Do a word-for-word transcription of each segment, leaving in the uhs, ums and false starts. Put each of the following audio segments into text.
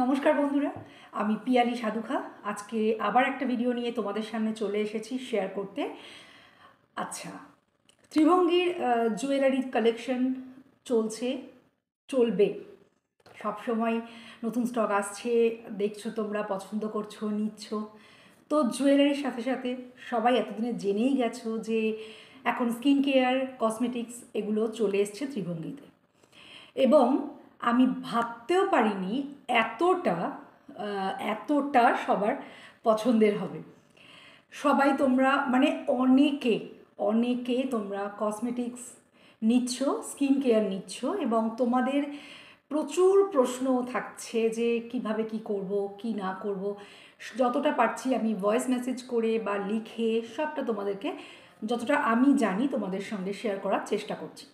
নমস্কার বন্ধুরা, আমি পিয়ালি সাধুখা। আজকে আবার একটা ভিডিও নিয়ে তোমাদের সামনে চলে এসেছি শেয়ার করতে। আচ্ছা, ত্রিভঙ্গির জুয়েলারি কালেকশন চলছে, চলবে সবসময়। নতুন স্টক আসছে, দেখছো তোমরা, পছন্দ করছো, নিচ্ছ। তো জুয়েলারির সাথে সাথে সবাই এতদিনে জেনেই গেছো যে এখন স্কিন কেয়ার, কসমেটিক্স এগুলো চলে এসছে ত্রিভঙ্গিতে। এবং আমি ভাবতেও পারিনি এতটা এতটা সবার পছন্দের হবে। সবাই তোমরা মানে অনেকে অনেকে তোমরা কসমেটিক্স নিচ্ছ, স্কিন কেয়ার নিচ্ছ, এবং তোমাদের প্রচুর প্রশ্ন থাকছে যে কিভাবে কি করব, কি না করব। যতটা পারছি আমি ভয়েস মেসেজ করে বা লিখে সবটা তোমাদেরকে যতটা আমি জানি তোমাদের সঙ্গে শেয়ার করার চেষ্টা করছি।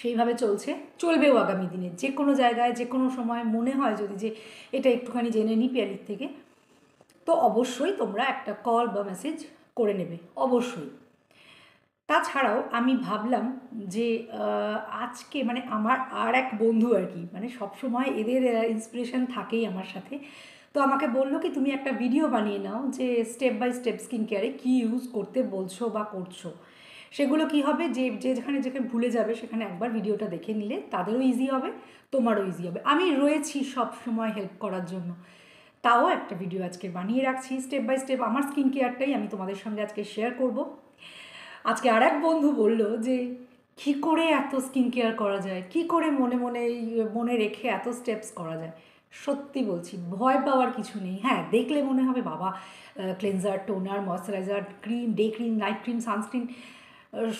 সেইভাবে চলছে, চলবেও আগামী দিনে। যে কোনো জায়গায় যে কোনো সময় মনে হয় যদি যে এটা একটুখানি জেনে নিই পিয়ালির থেকে, তো অবশ্যই তোমরা একটা কল বা মেসেজ করে নেবে অবশ্যই। তাছাড়াও আমি ভাবলাম যে আজকে মানে আমার আর এক বন্ধু আর কি, মানে সবসময় এদের ইন্সপিরেশান থাকেই আমার সাথে, তো আমাকে বললো কি তুমি একটা ভিডিও বানিয়ে নাও যে স্টেপ বাই স্টেপ স্কিন কেয়ারে কী ইউজ করতে বলছো বা করছো। সেগুলো কি হবে যে যেখানে যেখানে ভুলে যাবে সেখানে একবার ভিডিওটা দেখে নিলে তাদেরও ইজি হবে, তোমারও ইজি হবে। আমি রয়েছি সব সময় হেল্প করার জন্য, তাও একটা ভিডিও আজকে বানিয়ে রাখছি স্টেপ বাই স্টেপ। আমার স্কিন কেয়ারটাই আমি তোমাদের সঙ্গে আজকে শেয়ার করব। আজকে আর এক বন্ধু বলল যে কী করে এত স্কিন কেয়ার করা যায়, কি করে মনে মনে মনে রেখে এত স্টেপস করা যায়। সত্যি বলছি, ভয় পাওয়ার কিছু নেই। হ্যাঁ, দেখলে মনে হবে বাবা cleanser, toner, moisturiser, cream, day cream, night cream, sunscreen,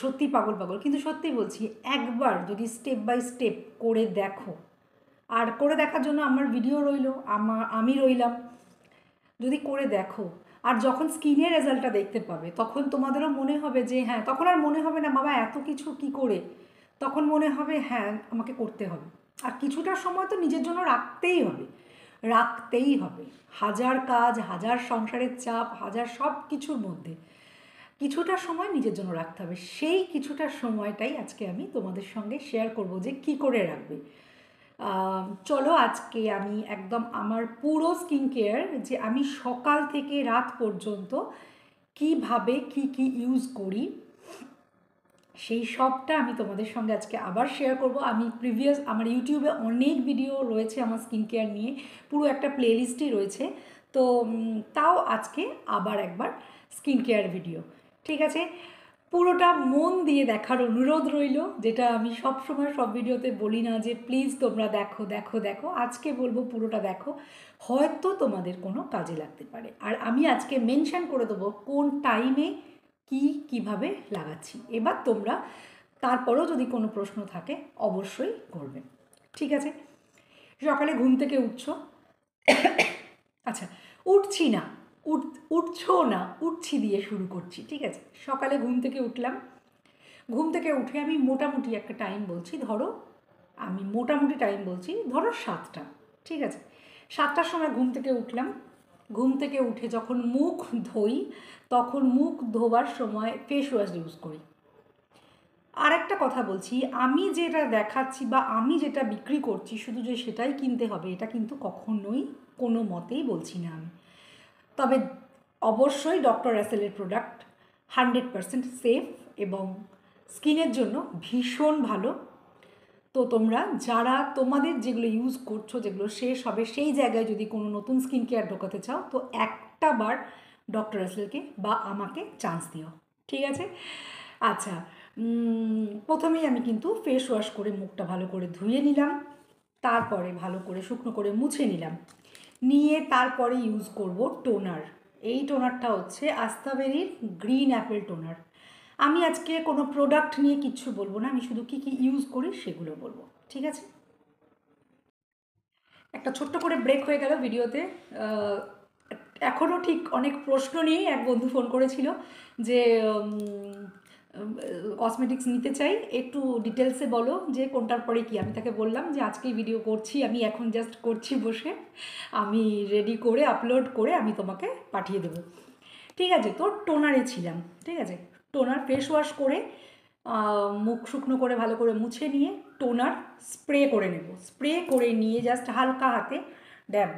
সত্যি পাগল পাগল। কিন্তু সত্যি বলছি, একবার যদি স্টেপ বাই স্টেপ করে দেখো, আর করে দেখার জন্য আমার ভিডিও রইল, আমার আমি রইলাম, যদি করে দেখো। আর যখন স্কিনের রেজাল্টটা দেখতে পাবে তখন তোমাদেরও মনে হবে যে হ্যাঁ, তখন আর মনে হবে না বাবা এত কিছু কি করে, তখন মনে হবে হ্যাঁ আমাকে করতে হবে। আর কিছুটা সময় তো নিজের জন্য রাখতেই হবে, রাখতেই হবে। হাজার কাজ, হাজার সংসারের চাপ, হাজার সব কিছুর মধ্যে কিছুটা সময় নিজের জন্য রাখতে হবে। সেই কিছুটা সময়টাই আজকে আমি তোমাদের সঙ্গে শেয়ার করব যে কি করে রাখবে। চলো আজকে আমি একদম আমার পুরো স্কিন কেয়ার, যে আমি সকাল থেকে রাত পর্যন্ত কিভাবে কি কি ইউজ করি সেই সবটা আমি তোমাদের সঙ্গে আজকে আবার শেয়ার করব। আমি প্রিভিয়াস আমার ইউটিউবে অনেক ভিডিও রয়েছে আমার স্কিন কেয়ার নিয়ে, পুরো একটা প্লেলিস্টই রয়েছে, তো তাও আজকে আবার একবার স্কিন কেয়ার ভিডিও, ঠিক আছে? পুরোটা মন দিয়ে দেখার অনুরোধ রইল, যেটা আমি সব সময় সব ভিডিওতে বলি না যে প্লিজ তোমরা দেখো দেখো দেখো। আজকে বলবো পুরোটা দেখো, হয়তো তোমাদের কোনো কাজে লাগতে পারে। আর আমি আজকে মেনশান করে দেবো কোন টাইমে কি কিভাবে লাগাচ্ছি। এবার তোমরা তারপরেও যদি কোনো প্রশ্ন থাকে অবশ্যই করবে, ঠিক আছে? সকালে ঘুম থেকে উঠছো, আচ্ছা উঠছি না উঠ উঠছো না উঠছি দিয়ে শুরু করছি, ঠিক আছে? সকালে ঘুম থেকে উঠলাম, ঘুম থেকে উঠে আমি মোটামুটি একটা টাইম বলছি, ধরো আমি মোটামুটি টাইম বলছি ধরো সাতটা, ঠিক আছে? সাতটার সময় ঘুম থেকে উঠলাম। ঘুম থেকে উঠে যখন মুখ ধুই, তখন মুখ ধোবার সময় ফেস ওয়াশ ইউজ করি। আর একটা কথা বলছি, আমি যেটা দেখাচ্ছি বা আমি যেটা বিক্রি করছি শুধু যে সেটাই কিনতে হবে এটা কিন্তু কখনোই কোনো মতেই বলছি না আমি। তবে অবশ্যই ডক্টর র্যাশেলের প্রোডাক্ট হান্ড্রেড পারসেন্ট সেফ এবং স্কিনের জন্য ভীষণ ভালো। তো তোমরা যারা তোমাদের যেগুলো ইউজ করছো, যেগুলো শেষ হবে, সেই জায়গায় যদি কোনো নতুন স্কিন কেয়ার ঢোকাতে চাও, তো একটা বার ডক্টর র্যাশেলকে বা আমাকে চান্স দিও, ঠিক আছে? আচ্ছা, প্রথমেই আমি কিন্তু ফেস ওয়াশ করে মুখটা ভালো করে ধুয়ে নিলাম, তারপরে ভালো করে শুকনো করে মুছে নিলাম, নিয়ে তারপরে ইউজ করব টোনার। এই টোনারটা হচ্ছে আস্তাবেরির গ্রিন অ্যাপেল টোনার। আমি আজকে কোনো প্রোডাক্ট নিয়ে কিচ্ছু বলবো না, আমি শুধু কী কী ইউজ করি সেগুলো বলবো, ঠিক আছে? একটা ছোট্ট করে ব্রেক হয়ে গেল ভিডিওতে। এখনও ঠিক অনেক প্রশ্ন নিয়ে এক বন্ধু ফোন করেছিল যে কসমেটিক্স নিতে চাই, একটু ডিটেলসে বলো যে কোনটার পরে কি। আমি তাকে বললাম যে আজকেই ভিডিও করছি, আমি এখন জাস্ট করছি বসে, আমি রেডি করে আপলোড করে আমি তোমাকে পাঠিয়ে দেবো, ঠিক আছে? তো টোনারে ছিলাম, ঠিক আছে? টোনার ফেস ওয়াশ করে মুখ শুকনো করে ভালো করে মুছে নিয়ে টোনার স্প্রে করে নেব। স্প্রে করে নিয়ে জাস্ট হালকা হাতে ড্যাম,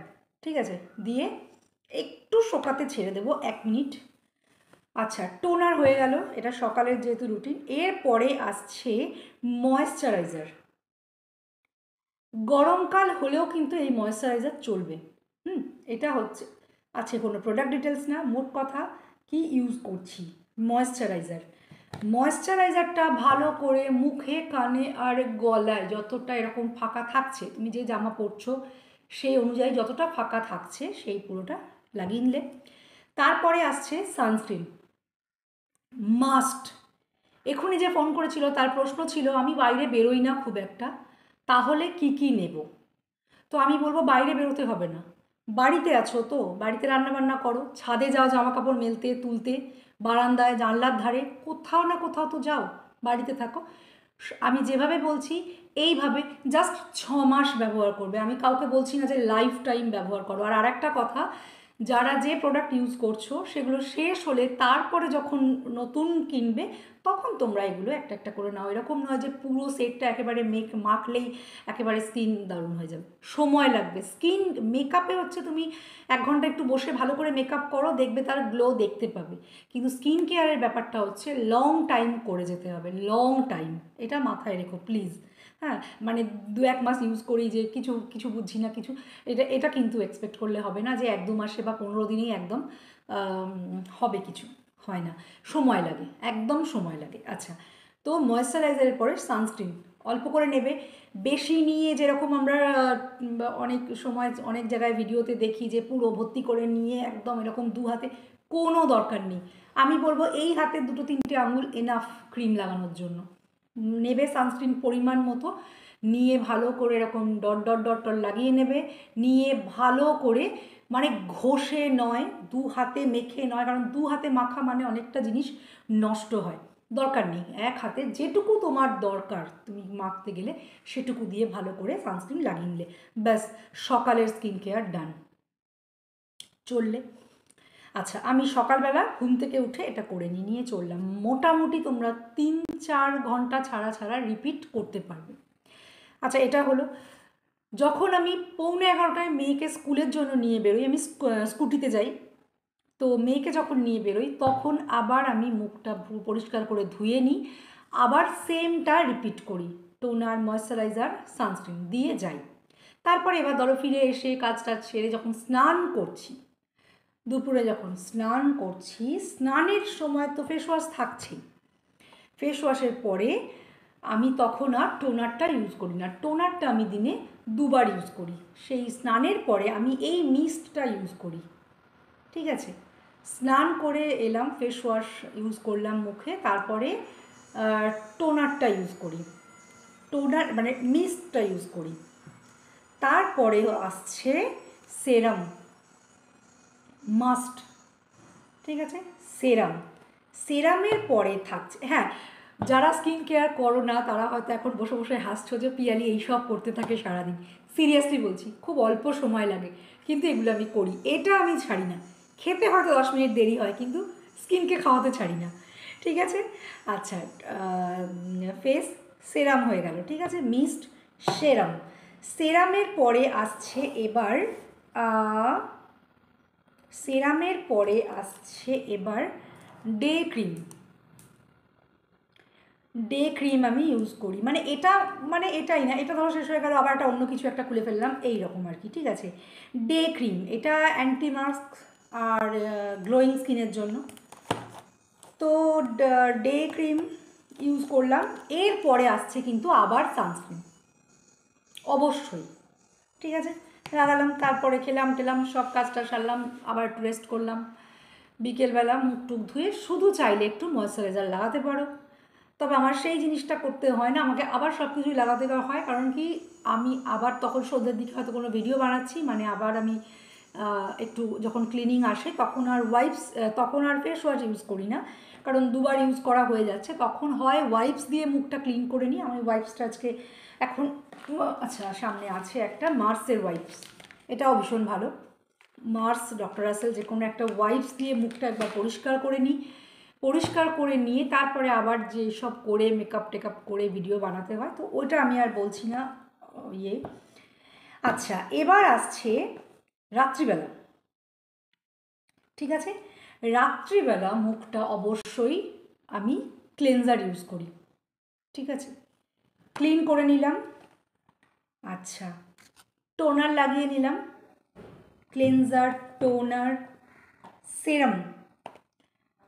ঠিক আছে, দিয়ে একটু শোকাতে ছেড়ে দেবো এক মিনিট। আচ্ছা, টোনার হয়ে গেল, এটা সকালের যেহেতু রুটিন। এরপরে আসছে ময়েশ্চারাইজার। গরমকাল হলেও কিন্তু এই ময়েশ্চারাইজার চলবে। হুম এটা হচ্ছে আছে কোনো প্রোডাক্ট ডিটেলস না, মোট কথা কি ইউজ করছি ময়েশ্চারাইজার। ময়েশ্চারাইজারটা ভালো করে মুখে, কানে আর গলায় যতটা এরকম ফাঁকা থাকছে, তুমি যে জামা পরছো সেই অনুযায়ী যতটা ফাঁকা থাকছে সেই পুরোটা লাগিয়ে নিলে। তারপরে আসছে সানস্ক্রিন, মাস্ট। এখনই যে ফোন করেছিল তার প্রশ্ন ছিল আমি বাইরে বেরোই না খুব একটা, তাহলে কি কি নেব। তো আমি বলবো বাইরে বেরোতে হবে না, বাড়িতে আছো তো, বাড়িতে রান্নাবান্না করো, ছাদে যাও জামা কাপড় মেলতে তুলতে, বারান্দায়, জানলার ধারে, কোথাও না কোথাও তো যাও, বাড়িতে থাকো। আমি যেভাবে বলছি এইভাবে জাস্ট ছ মাস ব্যবহার করবে, আমি কাউকে বলছি না যে লাইফ টাইম ব্যবহার করো। আর আরেকটা কথা, যারা যে প্রোডাক্ট ইউজ করছো সেগুলো শেষ হলে তারপরে যখন নতুন কিনবে তখন তোমরা এগুলো একটা একটা করে নাও, এরকম নয় যে পুরো সেটটা একেবারে মেক মাখলেই একেবারে স্কিন দারুণ হয়ে যাবে, সময় লাগবে। স্কিন মেকআপে হচ্ছে তুমি এক ঘন্টা একটু বসে ভালো করে মেকআপ করো, দেখবে তার গ্লো দেখতে পাবে, কিন্তু স্কিন কেয়ারের ব্যাপারটা হচ্ছে লং টাইম করে যেতে হবে, লং টাইম, এটা মাথায় রেখো প্লিজ। হ্যাঁ, মানে দু এক মাস ইউজ করি যে কিছু কিছু বুঝি না কিছু, এটা এটা কিন্তু এক্সপেক্ট করলে হবে না যে এক দু মাসে বা পনেরো দিনেই একদম হবে, কিছু হয় না, সময় লাগে, একদম সময় লাগে। আচ্ছা, তো ময়েশ্চারাইজারের পরে সানস্ক্রিন অল্প করে নেবে, বেশি নিয়ে যেরকম আমরা অনেক সময় অনেক জায়গায় ভিডিওতে দেখি যে পুরো ভর্তি করে নিয়ে একদম এরকম দু হাতে, কোনো দরকার নেই। আমি বলবো এই হাতে দুটো তিনটে আঙুল এনাফ ক্রিম লাগানোর জন্য। নেবে সানস্ক্রিন পরিমাণ মতো, নিয়ে ভালো করে এরকম ডট ডট ডট ডট লাগিয়ে নেবে, নিয়ে ভালো করে, মানে ঘষে নয়, দু হাতে মেখে নয়, কারণ দু হাতে মাখা মানে অনেকটা জিনিস নষ্ট হয়, দরকার নেই। এক হাতে যেটুকু তোমার দরকার তুমি মাখতে গেলে সেটুকু দিয়ে ভালো করে সানস্ক্রিন লাগিয়ে নিলে, ব্যাস সকালের স্কিন কেয়ার ডান, চললে। আচ্ছা, আমি সকালবেলা ঘুম থেকে উঠে এটা করে নিয়ে নিয়ে চললাম, মোটামুটি তোমরা তিন চার ঘন্টা ছাড়া ছাড়া রিপিট করতে পারবে। আচ্ছা, এটা হলো যখন আমি পৌনে এগারোটায় মেয়েকে স্কুলের জন্য নিয়ে বেরোই, আমি স্কুটিতে যাই, তো মেয়েকে যখন নিয়ে বেরোই তখন আবার আমি মুখটা পরিষ্কার করে ধুয়ে নিই, আবার সেমটা রিপিট করি, টোনার, ময়েশ্চারাইজার, সানস্ক্রিন দিয়ে যাই। তারপরে এবার ধরো ফিরে এসে কাজটা সেরে যখন স্নান করছি, দুপুরে যখন স্নান করছি, স্নানের সময় তো ফেস ওয়াশ থাকছেই, ফেস ওয়াশের পরে আমি তখন আর টোনারটা ইউজ করি না। টোনারটা আমি দিনে দুবার ইউজ করি, সেই স্নানের পরে আমি এই মিস্টটা ইউজ করি, ঠিক আছে। স্নান করে এলাম, ফেস ওয়াশ ইউজ করলাম মুখে, তারপরে টোনারটা ইউজ করি, টোনার মানে মিস্টটা ইউজ করি। তারপরে আসছে সেরাম, মাস্ট, ঠিক আছে, সেরাম। সেরামের পরে থাকছে, হ্যাঁ, যারা স্কিন কেয়ার করো না তারা হয়তো এখন বসে বসে হাসছো যে পিয়ালি এইসব করতে থাকে সারাদিন, সিরিয়াসলি বলছি, খুব অল্প সময় লাগে, কিন্তু এগুলো আমি করি, এটা আমি ছাড়ি না। খেতে হয়তো দশ মিনিট দেরি হয় কিন্তু স্কিনকে খাওয়াতে ছাড়ি না, ঠিক আছে। আচ্ছা, ফেস সেরাম হয়ে গেল, ঠিক আছে, মিস্ট, সেরাম। সেরামের পরে আসছে এবার সেরামের পরে আসছে এবার ডে ক্রিম। ডে ক্রিম আমি ইউজ করি, মানে এটা মানে এটাই না, এটা ধরো শেষ হয়ে গেল আবার একটা অন্য কিছু একটা খুলে ফেললাম, এই রকম আর কি, ঠিক আছে। ডে ক্রিম এটা অ্যান্টি মাস্ক আর গ্লোয়িং স্কিনের জন্য, তো ডে ক্রিম ইউজ করলাম। এরপরে আসছে কিন্তু আবার সানস্ক্রিন, অবশ্যই, ঠিক আছে, লাগালাম, তারপরে খেলাম টেলাম, সব কাজটা সারলাম, আবার একটু রেস্ট করলাম, বিকেলবেলা মুখ টুক ধুয়ে শুধু চাইলে একটু ময়েশ্চারাইজার লাগাতে পারো। তবে আমার সেই জিনিসটা করতে হয় না, আমাকে আবার সব কিছুই লাগাতে দেওয়া হয়, কারণ কি আমি আবার তখন সন্ধ্যের দিকে হয়তো কোনো ভিডিও বানাচ্ছি, মানে আবার আমি একটু যখন ক্লিনিং আসে তখন আর ওয়াইপস, তখন আর ফেস ওয়াশ ইউজ করি না, কারণ দুবার ইউজ করা হয়ে যাচ্ছে, তখন হয় ওয়াইপস দিয়ে মুখটা ক্লিন করে নিই। আমি ওয়াইপসটা আজকে এখন, আচ্ছা সামনে আছে একটা মার্সের ওয়াইপস, এটাও ভীষণ ভালো, মার্স, ডক্টর রাসেল, যে কোনো একটা ওয়াইপস দিয়ে মুখটা একবার পরিষ্কার করে নিই, পরিষ্কার করে নিয়ে তারপরে আবার যে সব করে মেকআপ টেকআপ করে ভিডিও বানাতে হয়, তো ওইটা আমি আর বলছি না ইয়ে। আচ্ছা, এবার আসছে রাত্রিবেলা, ঠিক আছে, রাত্রিবেলা মুখটা অবশ্যই আমি ক্লেনজার ইউজ করি, ঠিক আছে। ক্লিন করে নিলাম, আচ্ছা টোনার লাগিয়ে নিলাম, ক্লেনজার, টোনার, সেরাম,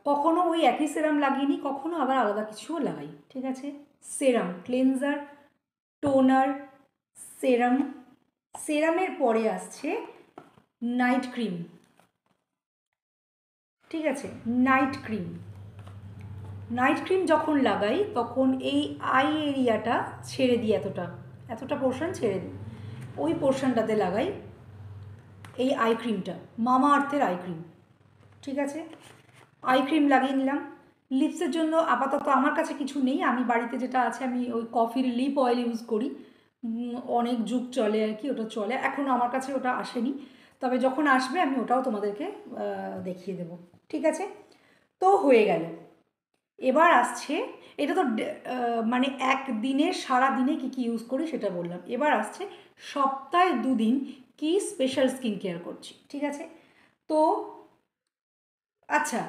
কখনো ওই একই সেরাম লাগিয়ে নিই, কখনো আবার আলাদা কিছুও লাগাই, ঠিক আছে। সেরাম, ক্লেনজার, টোনার, সেরাম, সেরামের পরে আসছে নাইট ক্রিম, ঠিক আছে, নাইট ক্রিম। নাইট ক্রিম যখন লাগাই তখন এই আই এরিয়াটা ছেড়ে দিই, এতটা এতটা পোর্শন ছেড়ে দিই, ওই পোর্শনটাতে লাগাই এই আই ক্রিমটা, মামা আর্থের আই ক্রিম, ঠিক আছে। আই ক্রিম লাগিয়ে নিলাম। লিপসের জন্য আপাতত আমার কাছে কিছু নেই, আমি বাড়িতে যেটা আছে আমি ওই কফির লিপ অয়েল ইউজ করি, অনেক যুগ চলে আর কি, ওটা চলে, এখনও আমার কাছে ওটা আসেনি, তবে যখন আসবে আমি ওটাও তোমাদেরকে দেখিয়ে দেব, ঠিক আছে। তো হয়ে গেল, এবার আসছে, এটা তো মানে একদিনে সারা দিনে কী কী ইউজ করি সেটা বললাম, এবার আসছে সপ্তাহে দুদিন কি স্পেশাল স্কিন কেয়ার করছি, ঠিক আছে। তো আচ্ছা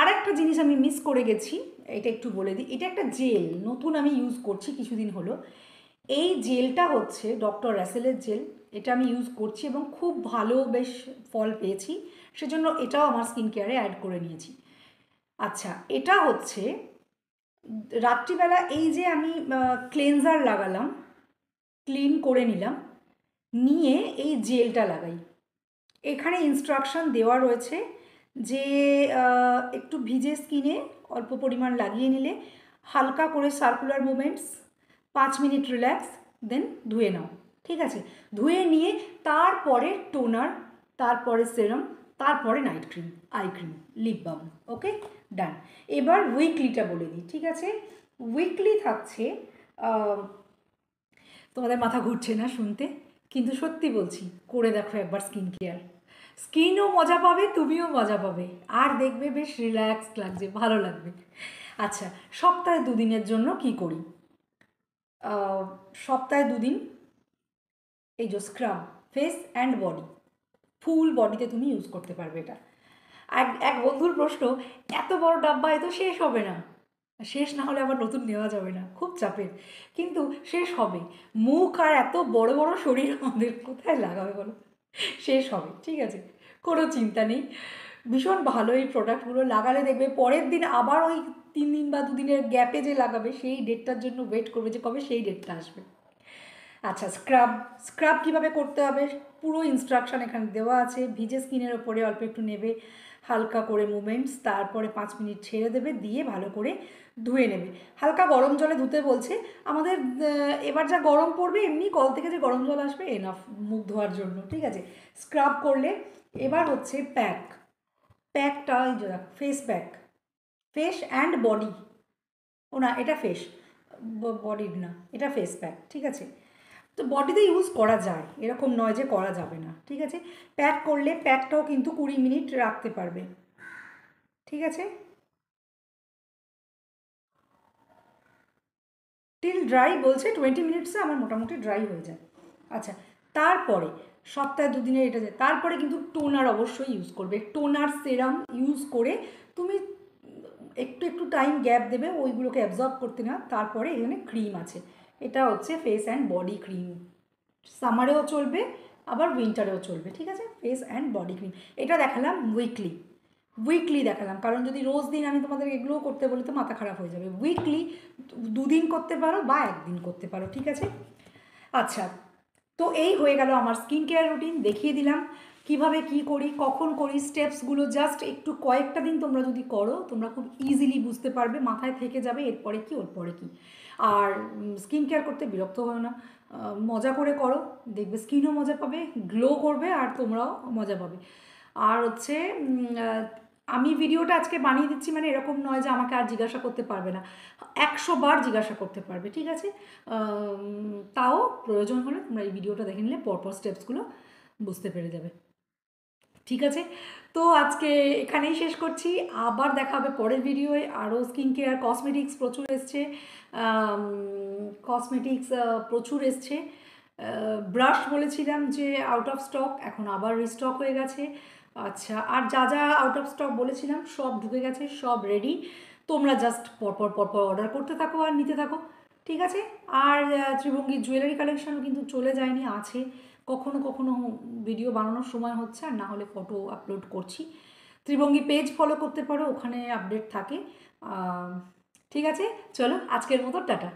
আরেকটা জিনিস আমি মিস করে গেছি, এটা একটু বলে দিই, এটা একটা জেল নতুন আমি ইউজ করছি কিছুদিন হলো, এই জেলটা হচ্ছে ডক্টর র্যাশেলের জেল, এটা আমি ইউজ করছি এবং খুব ভালো বেশ ফল পেয়েছি, সেজন্য এটাও আমার স্কিন কেয়ারে অ্যাড করে নিয়েছি। আচ্ছা এটা হচ্ছে রাত্রিবেলা এই যে আমি ক্লেনজার লাগালাম, ক্লিন করে নিলাম, নিয়ে এই জেলটা লাগাই, এখানে ইনস্ট্রাকশান দেওয়া রয়েছে যে একটু ভিজে স্কিনে অল্প পরিমাণ লাগিয়ে নিলে হালকা করে সার্কুলার মুভমেন্টস, পাঁচ মিনিট রিল্যাক্স, দেন ধুয়ে নাও, ঠিক আছে। ধুয়ে নিয়ে তারপরে টোনার, তারপরে সেরাম, তারপরে night cream, eye cream, lip balm, okay ডান। এবার উইকলিটা বলে দিই, ঠিক আছে। উইকলি থাকছে, তোমাদের মাথা ঘুরছে না শুনতে, কিন্তু সত্যি বলছি করে দেখো একবার স্কিন কেয়ার, স্কিনও মজা পাবে, তুমিও মজা পাবে, আর দেখবে বেশ রিল্যাক্স লাগছে, ভালো লাগবে। আচ্ছা সপ্তাহে দুদিনের জন্য কি করি, সপ্তাহে দুদিন এই যে scrub, face and body, full বডিতে তুমি ইউজ করতে পারবে। এটা এক এক বন্ধুর প্রশ্ন, এত বড় ডাব্বা এত শেষ হবে না, শেষ না হলে আবার নতুন নেওয়া যাবে না, খুব চাপের, কিন্তু শেষ হবে, মুখ আর এত বড় বড় শরীর আমাদের কোথায় লাগাবে বলো, শেষ হবে, ঠিক আছে, কোনো চিন্তা নেই। ভীষণ ভালো এই প্রোডাক্টগুলো, লাগালে দেখবে পরের দিন আবার ওই তিন দিন বা দুদিনের গ্যাপে যে লাগাবে সেই ডেটটার জন্য ওয়েট করবে যে কবে সেই ডেটটা আসবে। আচ্ছা স্ক্রাব, স্ক্রাব কীভাবে করতে হবে পুরো ইনস্ট্রাকশান এখানে দেওয়া আছে, ভিজে স্কিনের ওপরে অল্প একটু নেবে, হালকা করে মুভমেন্টস, তারপরে পাঁচ মিনিট ছেড়ে দেবে, দিয়ে ভালো করে ধুয়ে নেবে, হালকা গরম জলে ধুতে বলছে, আমাদের এবার যা গরম পড়বে এমনি কল থেকে যে গরম জল আসবে এনাফ মুখ ধোয়ার জন্য, ঠিক আছে, স্ক্রাব করলে। এবার হচ্ছে প্যাক, প্যাকটা এই যে face pack, face and body, ও না এটা ফেস, বডির না এটা ফেস প্যাক, ঠিক আছে। তো বডিতে ইউজ করা যায়, এরকম নয় যে করা যাবে না, ঠিক আছে। প্যাক করলে প্যাকটাও কিন্তু কুড়ি মিনিট রাখতে পারবে, ঠিক আছে, টিল ড্রাই বলছে, টোয়েন্টি মিনিটসে আমার মোটামুটি ড্রাই হয়ে যায়। আচ্ছা তারপরে সপ্তাহে দুদিনের এটা যায়, তারপরে কিন্তু টোনার অবশ্যই ইউজ করবে, টোনার সেরাম ইউজ করে তুমি একটু একটু টাইম গ্যাপ দেবে ওইগুলোকে অ্যাবজর্ব করতে না। তারপরে এখানে ক্রিম আছে, এটা হচ্ছে ফেস অ্যান্ড বডি ক্রিম, সামারেও চলবে আবার উইন্টারেও চলবে, ঠিক আছে, ফেস অ্যান্ড বডি ক্রিম। এটা দেখালাম উইকলি, উইকলি দেখালাম কারণ যদি রোজ দিন আমি তোমাদের এগুলোও করতে বলি তো মাথা খারাপ হয়ে যাবে, উইকলি দুদিন করতে পারো বা একদিন করতে পারো, ঠিক আছে। আচ্ছা তো এই হয়ে গেল আমার স্কিন কেয়ার রুটিন, দেখিয়ে দিলাম কিভাবে কি করি, কখন করি, স্টেপসগুলো জাস্ট একটু কয়েকটা দিন তোমরা যদি করো তোমরা খুব ইজিলি বুঝতে পারবে, মাথায় থেকে যাবে এরপরে কি ওর পরে কি। আর স্কিন কেয়ার করতে বিরক্ত হয় না, মজা করে করো, দেখবে স্কিনও মজা পাবে, গ্লো করবে, আর তোমরাও মজা পাবে। আর হচ্ছে আমি ভিডিওটা আজকে বানিয়ে দিচ্ছি মানে এরকম নয় যে আমাকে আর জিজ্ঞাসা করতে পারবে না, একশো বার জিজ্ঞাসা করতে পারবে, ঠিক আছে, তাও প্রয়োজন হলে তোমরা এই ভিডিওটা দেখে নিলে পরপর স্টেপসগুলো বুঝতে পেরে যাবে, ঠিক আছে। তো আজকে এখানেই শেষ করছি, আবার দেখা হবে পরের ভিডিওয়ে। আরও স্কিন কেয়ার, কসমেটিক্স প্রচুর এসছে, কসমেটিক্স প্রচুর এসছে ব্রাশ বলেছিলাম যে আউট অফ স্টক, এখন আবার রিস্টক হয়ে গেছে। আচ্ছা, আর যা যা আউট অফ স্টক বলেছিলাম সব ঢুকে গেছে, সব রেডি। তোমরা জাস্ট পরপর পরপর অর্ডার করতে থাকো আর নিতে থাকো, ঠিক আছে? আর ত্রিভঙ্গী জুয়েলারি কালেকশানও কিন্তু চলে যায়নি, আছে। কখনো কখনো ভিডিও বানানোর সময় হচ্ছে, আর না হলে ফটো আপলোড করছি। ত্রিভঙ্গী পেজ ফলো করতে পারো, ওখানে আপডেট থাকে। ঠিক আছে, চলো আজকের মতো টাটা।